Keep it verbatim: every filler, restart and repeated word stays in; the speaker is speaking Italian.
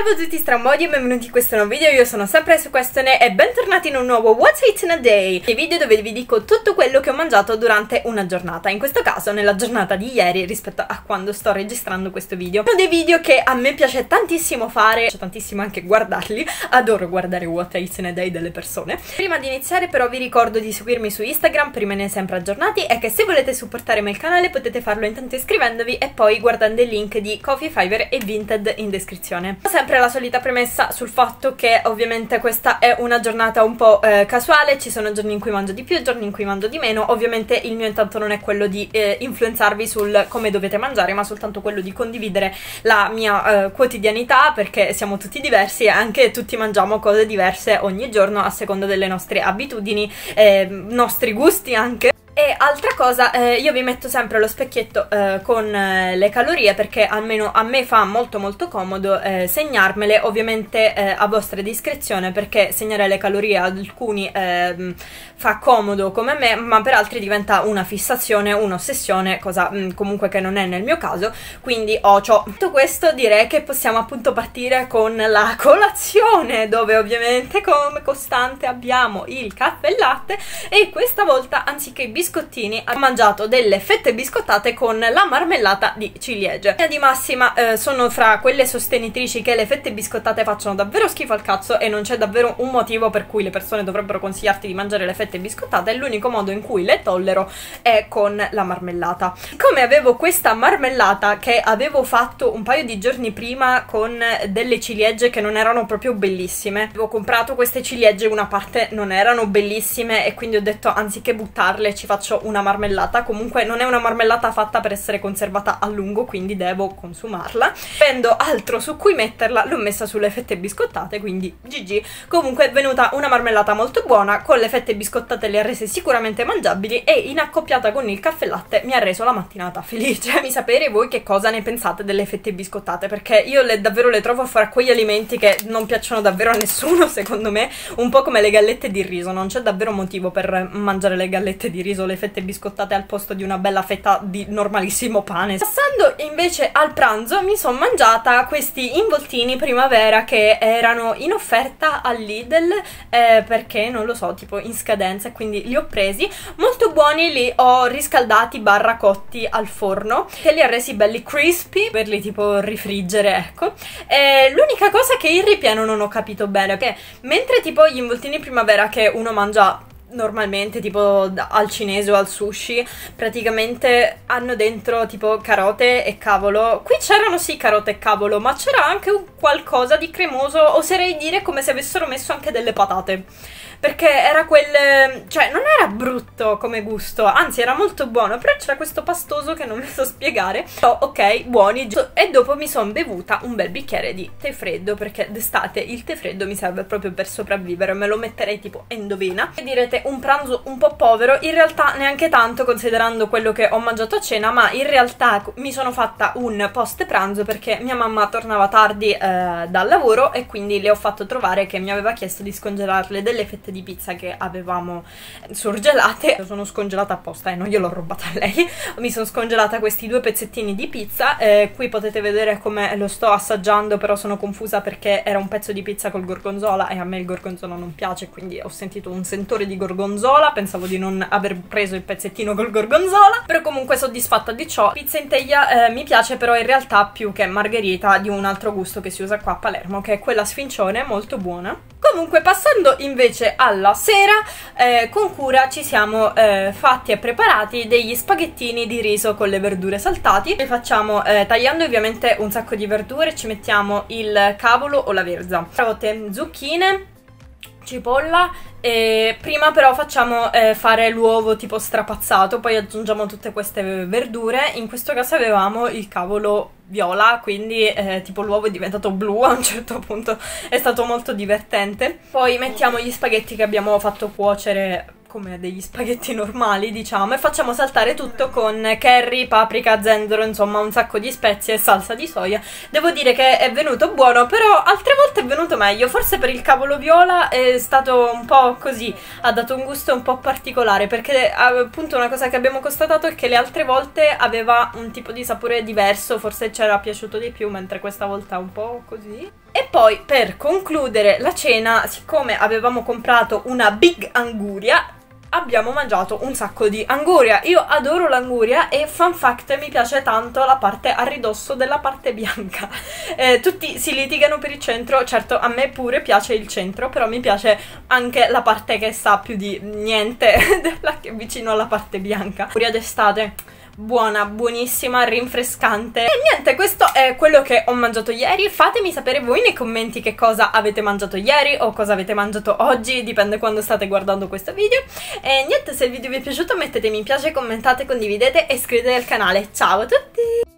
Salve a tutti stramodi e benvenuti in questo nuovo video, io sono sempre su Questione e bentornati in un nuovo What's It in a Day, il video dove vi dico tutto quello che ho mangiato durante una giornata, in questo caso nella giornata di ieri rispetto a quando sto registrando questo video. Sono dei video che a me piace tantissimo fare, piace tantissimo anche guardarli, adoro guardare What's It in a Day delle persone. Prima di iniziare però vi ricordo di seguirmi su Instagram per rimanere sempre aggiornati e che se volete supportare me il canale potete farlo intanto iscrivendovi e poi guardando il link di Ko-Fi, Fiverr e Vinted in descrizione. Sempre la solita premessa sul fatto che ovviamente questa è una giornata un po' eh, casuale, ci sono giorni in cui mangio di più, giorni in cui mangio di meno. Ovviamente il mio intento non è quello di eh, influenzarvi sul come dovete mangiare, ma soltanto quello di condividere la mia eh, quotidianità, perché siamo tutti diversi e anche tutti mangiamo cose diverse ogni giorno a seconda delle nostre abitudini, eh, nostri gusti anche. E altra cosa, eh, io vi metto sempre lo specchietto eh, con eh, le calorie, perché almeno a me fa molto molto comodo eh, segnarmele, ovviamente eh, a vostra discrezione, perché segnare le calorie ad alcuni eh, fa comodo come me, ma per altri diventa una fissazione, un'ossessione, cosa mh, comunque che non è nel mio caso, quindi ocio. Tutto questo direi che possiamo appunto partire con la colazione, dove ovviamente come costante abbiamo il caffè e latte, e questa volta anziché biscotti biscottini ho mangiato delle fette biscottate con la marmellata di ciliegie. Di massima eh, sono fra quelle sostenitrici che le fette biscottate facciano davvero schifo al cazzo e non c'è davvero un motivo per cui le persone dovrebbero consigliarti di mangiare le fette biscottate, l'unico modo in cui le tollero è con la marmellata. Come avevo questa marmellata che avevo fatto un paio di giorni prima con delle ciliegie che non erano proprio bellissime, avevo comprato queste ciliegie, una parte non erano bellissime e quindi ho detto anziché buttarle ci faccio una marmellata, comunque non è una marmellata fatta per essere conservata a lungo, quindi devo consumarla. Avendo altro su cui metterla, l'ho messa sulle fette biscottate, quindi gi gi. Comunque è venuta una marmellata molto buona, con le fette biscottate le ha rese sicuramente mangiabili e in accoppiata con il caffè latte mi ha reso la mattinata felice. Fammi sapere voi che cosa ne pensate delle fette biscottate, perché io le, davvero le trovo fra quegli alimenti che non piacciono davvero a nessuno, secondo me, un po' come le gallette di riso, non c'è davvero motivo per mangiare le gallette di riso, le fette biscottate al posto di una bella fetta di normalissimo pane. Passando invece al pranzo mi sono mangiata questi involtini primavera che erano in offerta al Lidl eh, perché non lo so, tipo in scadenza, quindi li ho presi, molto buoni, li ho riscaldati barra cotti al forno che li ha resi belli crispy per li tipo rifriggere, ecco. Eh, l'unica cosa che il ripieno non ho capito bene, che mentre tipo gli involtini primavera che uno mangia normalmente tipo al cinese o al sushi praticamente hanno dentro tipo carote e cavolo, qui c'erano sì carote e cavolo, ma c'era anche un qualcosa di cremoso, oserei dire come se avessero messo anche delle patate, perché era quel, cioè non era brutto come gusto, anzi era molto buono, però c'era questo pastoso che non mi so spiegare, però ok, buoni. E dopo mi sono bevuta un bel bicchiere di tè freddo, perché d'estate il tè freddo mi serve proprio per sopravvivere, me lo metterei tipo endovena. E direte un pranzo un po' povero, in realtà neanche tanto considerando quello che ho mangiato a cena, ma in realtà mi sono fatta un post pranzo perché mia mamma tornava tardi eh, dal lavoro e quindi le ho fatto trovare che mi aveva chiesto di scongelarle delle fette di pizza che avevamo surgelate. Io sono scongelata apposta e eh, non gliel'ho robata a lei, mi sono scongelata questi due pezzettini di pizza, eh, qui potete vedere come lo sto assaggiando, però sono confusa perché era un pezzo di pizza col gorgonzola e a me il gorgonzola non piace, quindi ho sentito un sentore di gorgonzola, pensavo di non aver preso il pezzettino col gorgonzola, però comunque soddisfatta di ciò. Pizza in teglia eh, mi piace però in realtà più che margherita, di un altro gusto che si usa qua a Palermo, che è quella sfincione, molto buona. Comunque passando invece alla sera, eh, con cura ci siamo eh, fatti e preparati degli spaghettini di riso con le verdure saltati, li facciamo eh, tagliando ovviamente un sacco di verdure, ci mettiamo il cavolo o la verza, carote, zucchine, cipolla, e prima però facciamo eh, fare l'uovo tipo strapazzato, poi aggiungiamo tutte queste verdure, in questo caso avevamo il cavolo viola, quindi eh, tipo l'uovo è diventato blu a un certo punto, è stato molto divertente. Poi mettiamo gli spaghetti che abbiamo fatto cuocere come degli spaghetti normali, diciamo, e facciamo saltare tutto con curry, paprika, zenzero, insomma un sacco di spezie e salsa di soia. Devo dire che è venuto buono, però altre volte è venuto meglio, forse per il cavolo viola è stato un po' così, ha dato un gusto un po' particolare, perché appunto una cosa che abbiamo constatato è che le altre volte aveva un tipo di sapore diverso, forse ci era piaciuto di più, mentre questa volta un po' così. E poi per concludere la cena, siccome avevamo comprato una big anguria, abbiamo mangiato un sacco di anguria. Io adoro l'anguria e fun fact, mi piace tanto la parte a ridosso della parte bianca. Eh, tutti si litigano per il centro, certo a me pure piace il centro, però mi piace anche la parte che sa più di niente della che vicino alla parte bianca. Anguria d'estate, buona, buonissima, rinfrescante. E niente, questo è quello che ho mangiato ieri. Fatemi sapere voi nei commenti che cosa avete mangiato ieri o cosa avete mangiato oggi, dipende quando state guardando questo video. E niente, se il video vi è piaciuto mettete mi piace, commentate, condividete e iscrivetevi al canale. Ciao a tutti!